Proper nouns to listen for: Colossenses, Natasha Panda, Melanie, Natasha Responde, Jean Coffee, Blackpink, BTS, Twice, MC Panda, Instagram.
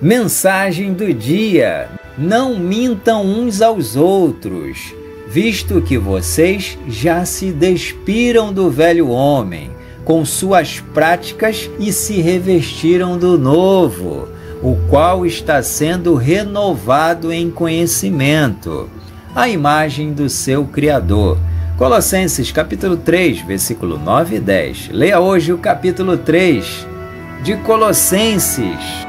Mensagem do dia: não mintam uns aos outros, visto que vocês já se despiram do velho homem com suas práticas e se revestiram do novo, o qual está sendo renovado em conhecimento, à imagem do seu Criador. Colossenses capítulo 3, versículo 9 e 10. Leia hoje o capítulo 3 de Colossenses.